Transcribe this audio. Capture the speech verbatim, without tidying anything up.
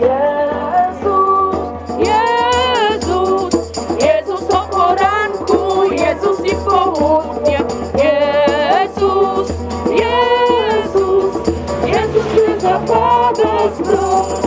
Jezus, Jezus, Jezus o poranku, Jezus i południe. Jezus, Jezus, Jezus, gdy zapada zmrok.